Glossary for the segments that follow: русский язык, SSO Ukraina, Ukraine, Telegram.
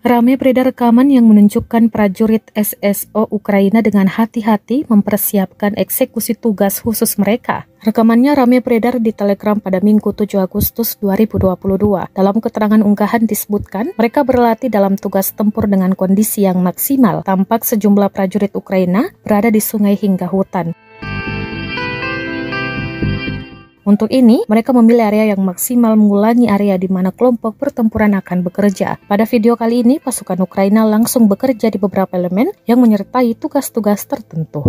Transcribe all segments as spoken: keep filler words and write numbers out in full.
Ramai beredar rekaman yang menunjukkan prajurit S S O Ukraina dengan hati-hati mempersiapkan eksekusi tugas khusus mereka. Rekamannya ramai beredar di Telegram pada Minggu tujuh Agustus dua ribu dua puluh dua. Dalam keterangan unggahan disebutkan, mereka berlatih dalam tugas tempur dengan kondisi yang maksimal. Tampak sejumlah prajurit Ukraina berada di sungai hingga hutan. Untuk ini, mereka memilih area yang maksimal mengulangi area di mana kelompok pertempuran akan bekerja. Pada video kali ini, pasukan Ukraina langsung bekerja di beberapa elemen yang menyertai tugas-tugas tertentu.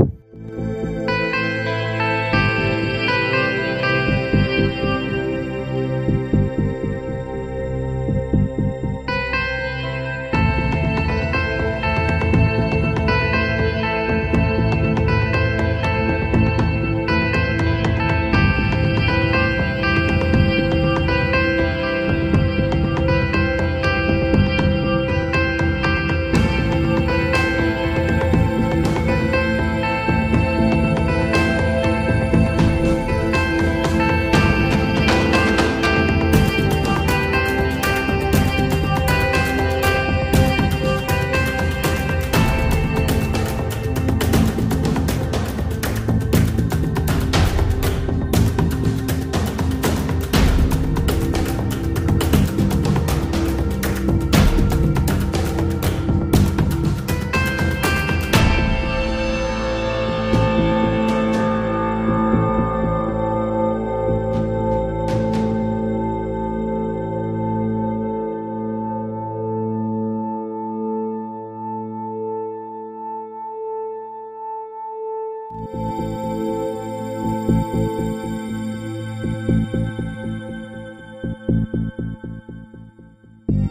We'll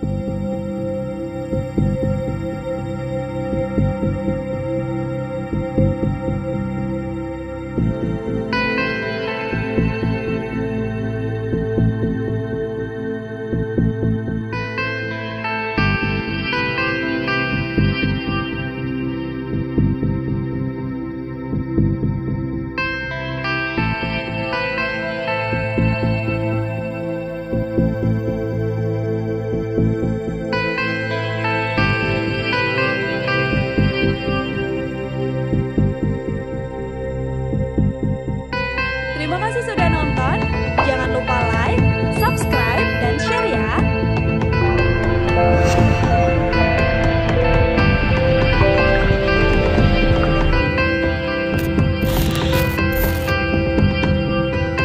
be right back.